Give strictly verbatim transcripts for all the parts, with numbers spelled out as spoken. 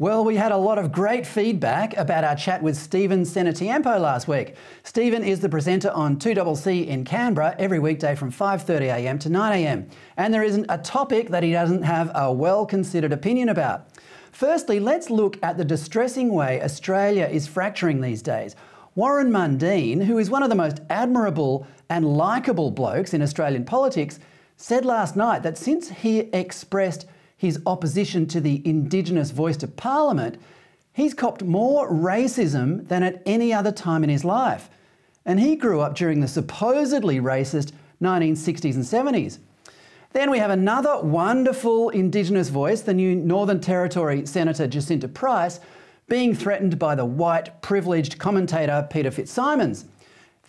Well, we had a lot of great feedback about our chat with Steven Cenatiempo last week. Steven is the presenter on two C C in Canberra every weekday from five thirty a m to nine a m. And there isn't a topic that he doesn't have a well-considered opinion about. Firstly, let's look at the distressing way Australia is fracturing these days. Warren Mundine, who is one of the most admirable and likeable blokes in Australian politics, said last night that since he expressed his opposition to the Indigenous voice to Parliament, he's copped more racism than at any other time in his life. And he grew up during the supposedly racist nineteen sixties and seventies. Then we have another wonderful Indigenous voice, the new Northern Territory Senator Jacinta Price, being threatened by the white privileged commentator Peter Fitzsimons.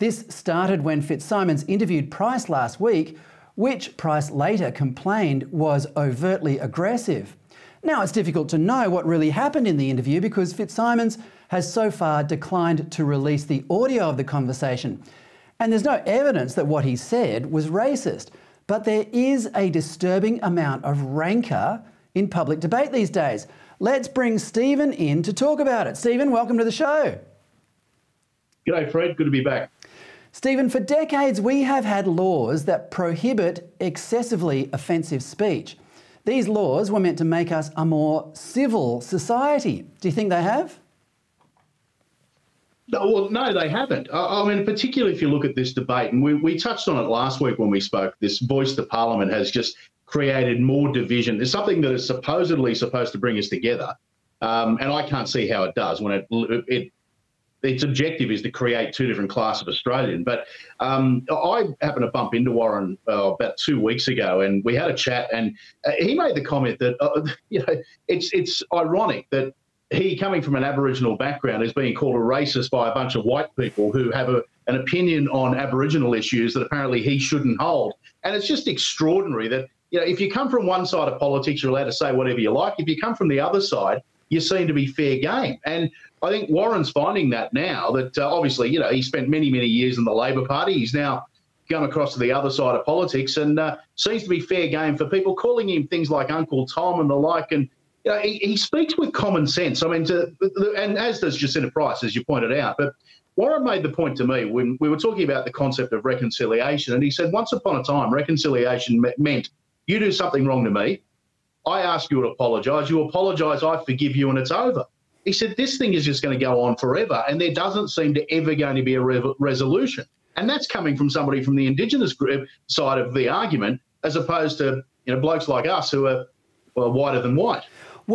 This started when Fitzsimons interviewed Price last week, which Price later complained was overtly aggressive. Now, it's difficult to know what really happened in the interview because Fitzsimons has so far declined to release the audio of the conversation. And there's no evidence that what he said was racist. But there is a disturbing amount of rancour in public debate these days. Let's bring Steven in to talk about it. Steven, welcome to the show. G'day, Fred. Good to be back. Steven, for decades we have had laws that prohibit excessively offensive speech. These laws were meant to make us a more civil society. Do you think they have? No, well, no, they haven't. I, I mean, particularly if you look at this debate, and we, we touched on it last week when we spoke, this voice to Parliament has just created more division. It's something that is supposedly supposed to bring us together, um, and I can't see how it does when it... it its objective is to create two different classes of Australian. But um, I happened to bump into Warren uh, about two weeks ago, and we had a chat, and uh, he made the comment that, uh, you know, it's it's ironic that he, coming from an Aboriginal background, is being called a racist by a bunch of white people who have a, an opinion on Aboriginal issues that apparently he shouldn't hold. And it's just extraordinary that, you know, if you come from one side of politics, you're allowed to say whatever you like. If you come from the other side, you seem to be fair game. And I think Warren's finding that now, that uh, obviously, you know, he spent many, many years in the Labor Party. He's now come across to the other side of politics and uh, seems to be fair game for people calling him things like Uncle Tom and the like. And, you know, he, he speaks with common sense. I mean, to, and as does Jacinta Price, as you pointed out. But Warren made the point to me when we were talking about the concept of reconciliation. And he said, once upon a time, reconciliation meant you do something wrong to me, I ask you to apologise, you apologise, I forgive you, and it's over. He said this thing is just going to go on forever, and there doesn't seem to ever going to be a re resolution. And that's coming from somebody from the Indigenous group side of the argument, as opposed to, you know, blokes like us who are, well, whiter than white.